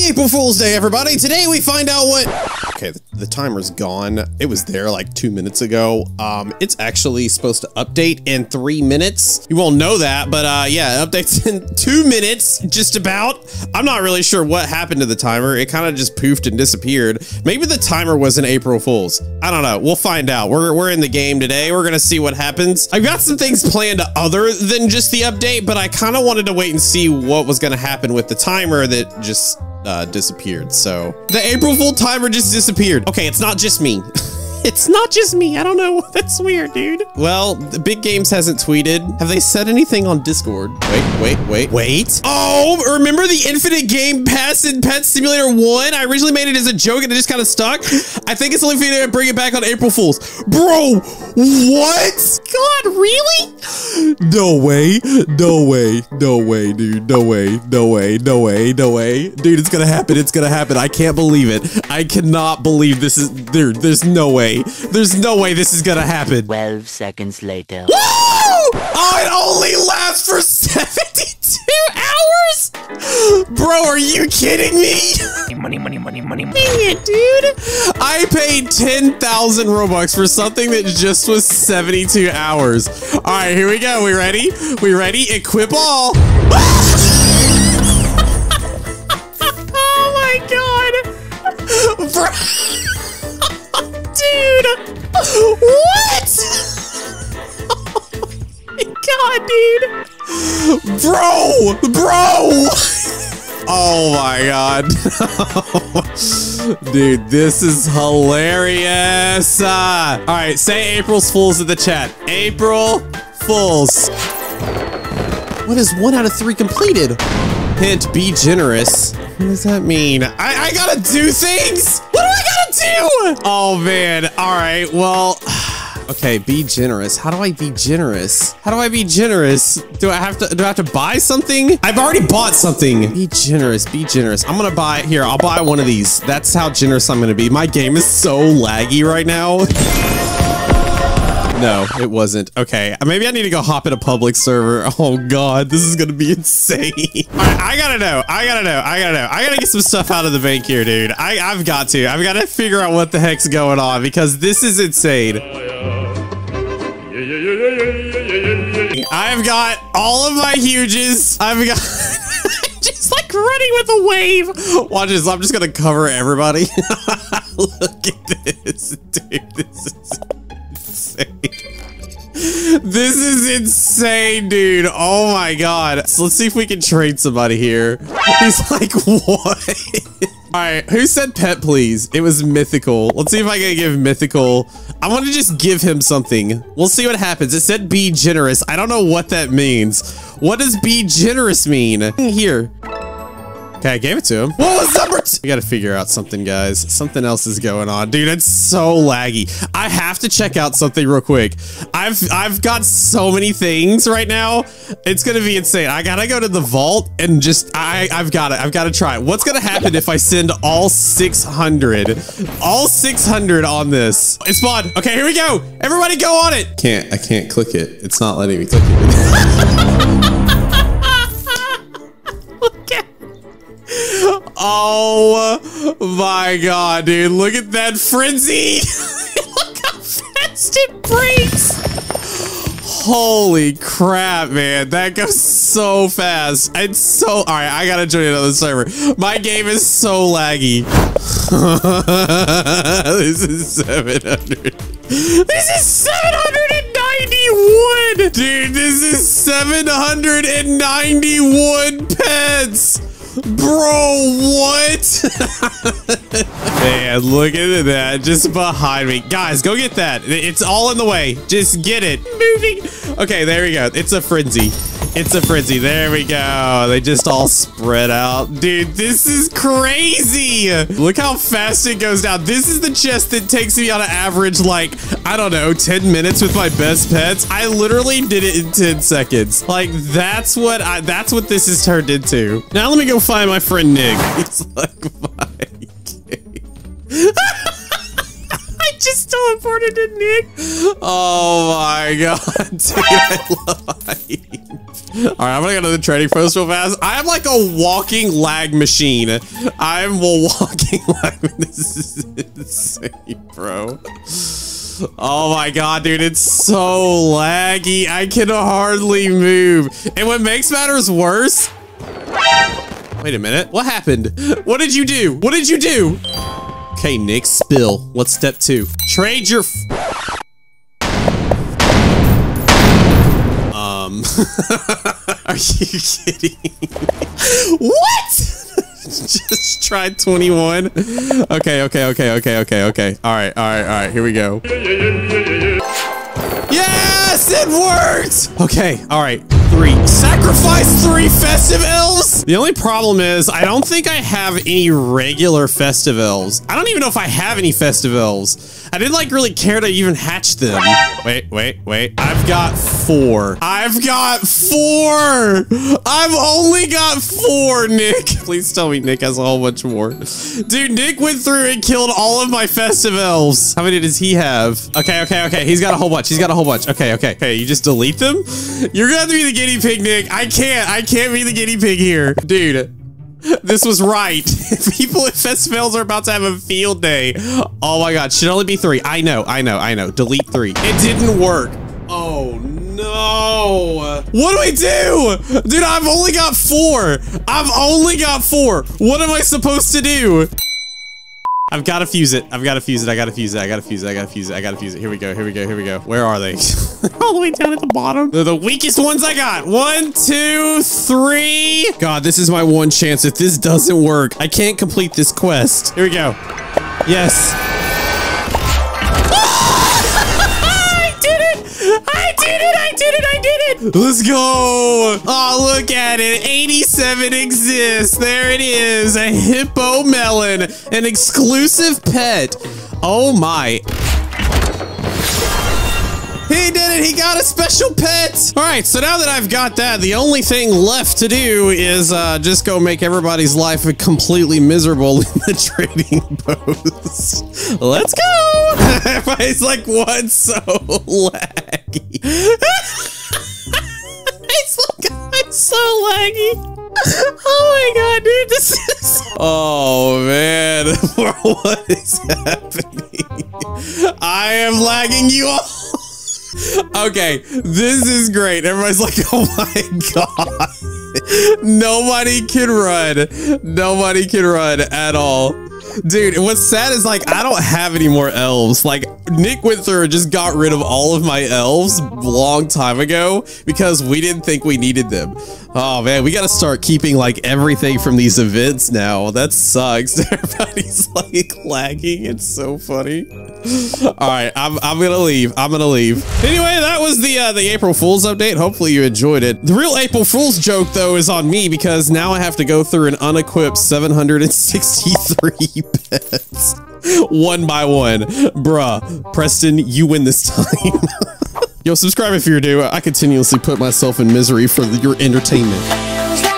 Happy April Fool's Day, everybody. Today we find out what... Okay, the timer's gone. It was there like 2 minutes ago. It's actually supposed to update in 3 minutes. You won't know that, but yeah, it updates in 2 minutes, just about. I'm not really sure what happened to the timer. It kind of just poofed and disappeared. Maybe the timer was an April Fool's. I don't know. We'll find out. We're in the game today. We're gonna see what happens. I've got some things planned other than just the update, but I kind of wanted to wait and see what was gonna happen with the timer that just disappeared. So the April Fool timer just disappeared. Okay, it's not just me. It's not just me. I don't know. That's weird, dude. Well, Big Games hasn't tweeted. Have they said anything on Discord? Wait. Oh, remember the Infinite Game Pass in Pet Simulator 1? I originally made it as a joke and it just kind of stuck. I think it's only fair to bring it back on April Fools. Bro, what? God, really? No way, dude. Dude, it's gonna happen. It's gonna happen. I can't believe it. I cannot believe this is... Dude, there's no way. There's no way this is gonna happen. 12 seconds later. Woo! Oh, it only lasts for 72 hours? Bro, are you kidding me? Money. Dang it, dude. I paid 10,000 Robux for something that just was 72 hours. All right, here we go. We ready? We ready? Equip all. Oh, my God. Bro. Dude! What? Oh my God, dude! Bro! Oh my God. Dude, this is hilarious. All right, say April Fools in the chat. April Fools. What is 1 out of 3 completed? Hint, be generous. What does that mean? I gotta do things? What do I gotta do? Oh man, all right, well, okay, be generous. How do I be generous? How do I be generous? Do I have to buy something? I've already bought something. Be generous. I'm gonna buy, here, I'll buy one of these. That's how generous I'm gonna be. My game is so laggy right now. No, it wasn't. Okay, maybe I need to go hop in a public server. Oh God, this is gonna be insane. All right, I gotta know. I gotta get some stuff out of the bank here, dude. I've gotta figure out what the heck's going on because this is insane. I've got all of my huges. I've got just like running with a wave. Watch this, I'm just gonna cover everybody. Look at this, dude, this is... This is insane, dude. Oh my God. So let's see if we can trade somebody here. He's like, what? All right, who said pet please? It was Mythical. Let's see if I can give Mythical. I want to just give him something. We'll see what happens. It said be generous. I don't know what that means. What does be generous mean? Here. Okay, I gave it to him. What was number 2? We gotta figure out something, guys. Something else is going on. Dude, it's so laggy. I have to check out something real quick. I've got so many things right now. It's gonna be insane. I gotta go to the vault and just, I've gotta try it. What's gonna happen if I send all 600? All 600 on this. It spawned. Okay, here we go. Everybody go on it. I can't click it. It's not letting me click it. Oh my God, dude. Look at that frenzy. Look how fast it breaks. Holy crap, man. That goes so fast. It's so... All right, I gotta join another server. My game is so laggy. This is 700. This is 791. Dude, this is 791 pets. Bro, what? Man, look at that. Just behind me. Guys, go get that. It's all in the way. Just get it. Moving. Okay, there we go. It's a frenzy. It's a frenzy. There we go. They just all spread out. Dude, this is crazy. Look how fast it goes down. This is the chest that takes me on an average, like, I don't know, 10 minutes with my best pets. I literally did it in 10 seconds. Like, that's what this has turned into. Now let me go find my friend Nick. He's like, my game. I just teleported to Nick. Oh my God, dude, I love my All right, I'm gonna go to the trading post real fast. I am like a walking lag machine. I'm a walking lag. This is insane, bro. Oh my God, dude, it's so laggy. I can hardly move. And what makes matters worse? Wait a minute. What happened? What did you do? What did you do? Okay, Nick, spill. What's step two? Trade your... Are you kidding me? What? Just tried 21. Okay. All right. Here we go. Yes, it worked. Okay. All right. 3. Sacrifice 3 festive elves? The only problem is I don't think I have any regular festive elves. I don't even know if I have any festive elves. I didn't like really care to even hatch them. Wait. I've got 4. I've only got 4, Nick. Please tell me Nick has a whole bunch more. Dude, Nick went through and killed all of my festive elves. How many does he have? Okay. He's got a whole bunch. Okay. You just delete them? You're gonna have to be the guinea pig, Nick. I can't be the guinea pig here. Dude, this was right. People at Festive Elves are about to have a field day. Oh my God, should only be 3. I know. Delete 3. It didn't work. Oh no. What do I do? Dude, I've only got 4. What am I supposed to do? I've got to fuse it. Here we go. Where are they? All the way down at the bottom. They're the weakest ones I got. 1, 2, 3. God, this is my one chance. If this doesn't work, I can't complete this quest. Here we go. Yes. I did it. Let's go. Oh, look at it. 87 exists. There it is. A hippo melon, an exclusive pet. Oh my. He did it. He got a special pet. All right. So now that I've got that, the only thing left to do is just go make everybody's life completely miserable in the trading post. Let's go. Everybody's like, what's so laggy? It's so laggy. Oh my God, dude, this is... Oh man, what is happening? I am lagging you all. Okay, this is great. Everybody's like, oh my God. Nobody can run at all. Dude, what's sad is like, I don't have any more elves. Like, Nick went through and just got rid of all of my elves long time ago because we didn't think we needed them. Oh man, we gotta start keeping like everything from these events now. That sucks. Everybody's like lagging. It's so funny. All right, I'm gonna leave. Anyway, that was the April Fool's update. Hopefully you enjoyed it. The real April Fool's joke though is on me because now I have to go through an unequipped 763 pets one by one. Bruh, Preston, you win this time. Yo, subscribe if you're new. I continuously put myself in misery for your entertainment.